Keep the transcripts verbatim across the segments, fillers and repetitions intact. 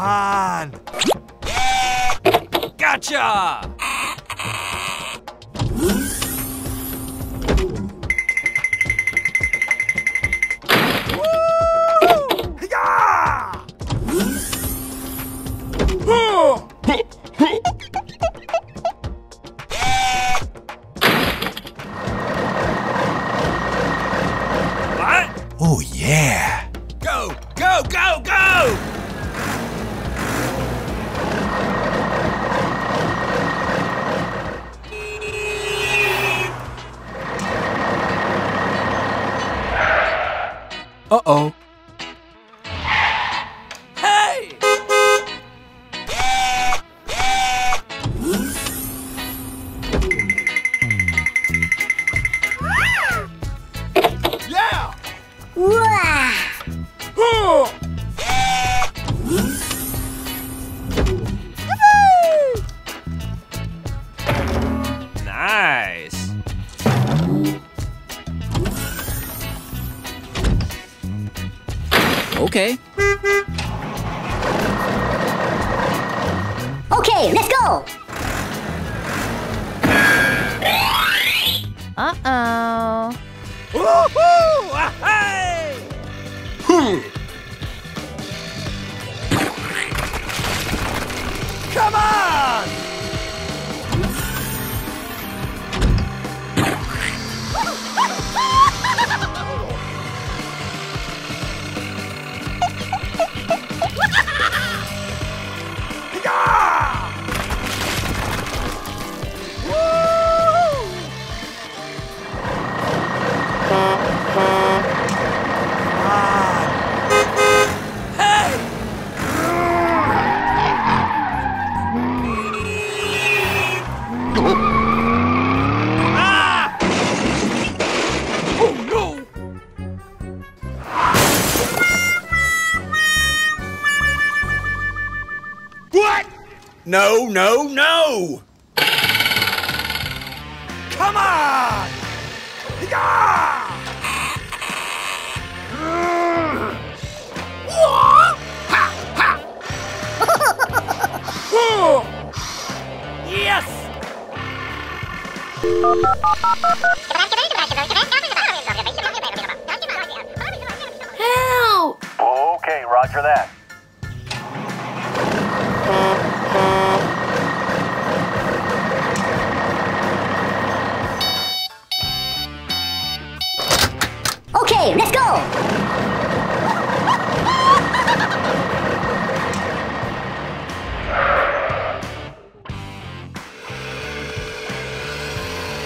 on! Gotcha! Oh, yeah! Go, go, go, go! Uh-oh. Hey! Yeah! Wow! Oh. Nice! Okay. Okay, let's go! Uh-oh. Woohoo! Ahai! Hmm. Come on! No, no, no! Come on! Yeah! Ha, ha! Yes! Help! Okay, roger that. Okay, let's go!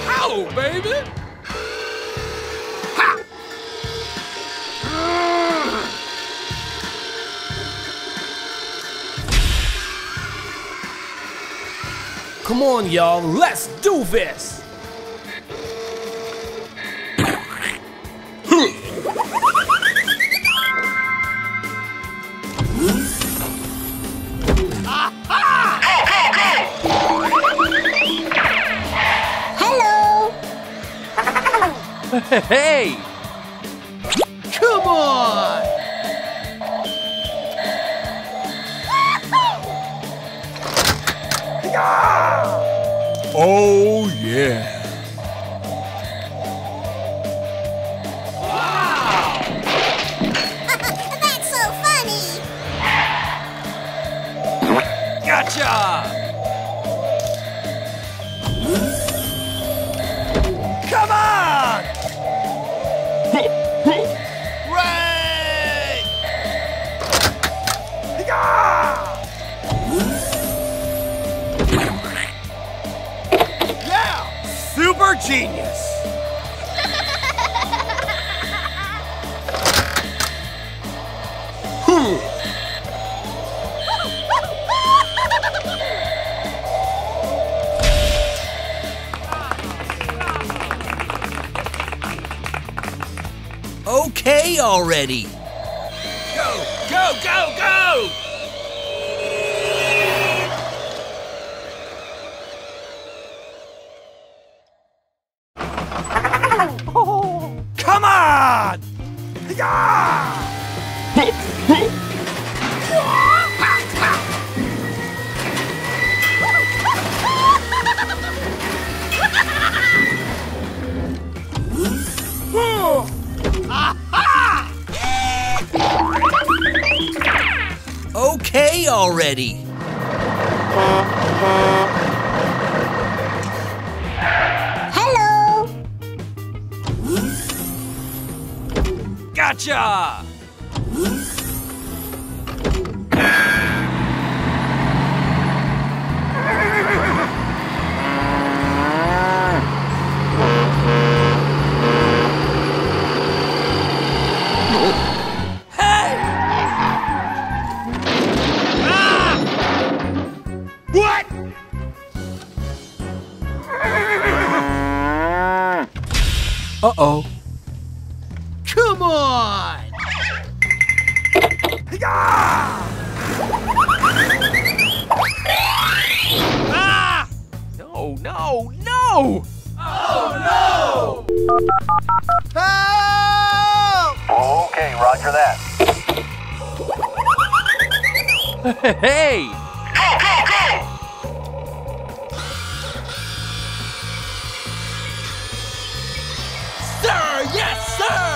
Ow, baby! Ha! Come on, y'all, let's do this! Hey! Come on! Oh, yeah! Wow! That's so funny! Gotcha! Come on! Super genius! Hmm. Okay already! Go, go, go, go! Come on! Yeah! already! Hello! Gotcha! Uh-oh. Come on! Ah! No, no, no! Oh, no! Help! Okay, roger that. Hey! Go, go, go! Yes, sir!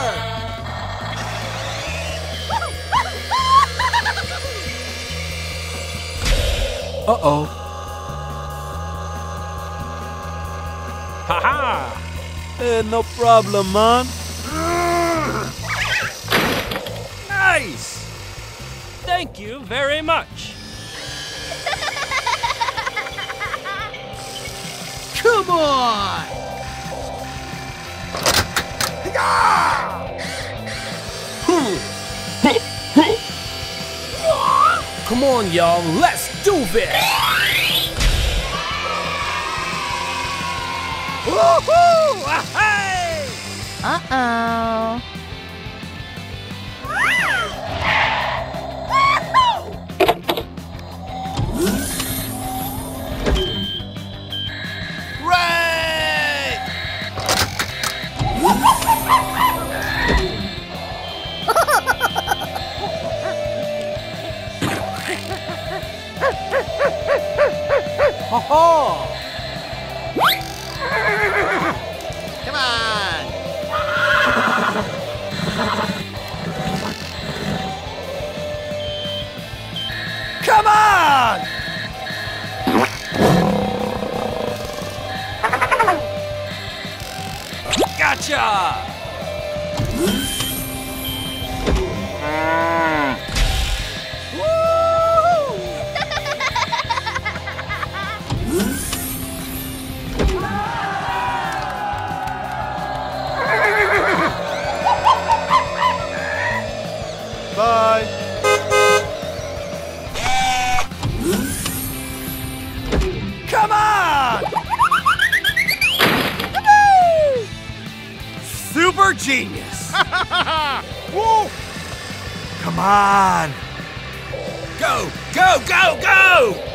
Uh-oh. Ha-ha! Eh, no problem, man. Nice! Thank you very much. Come on! Come on, y'all, let's do this! Woohoo! Hey! Uh-oh. Ho ho! Come on! Come on! Gotcha! Bye. Come on! Super genius! Woo! Come on! Go, go, go, go!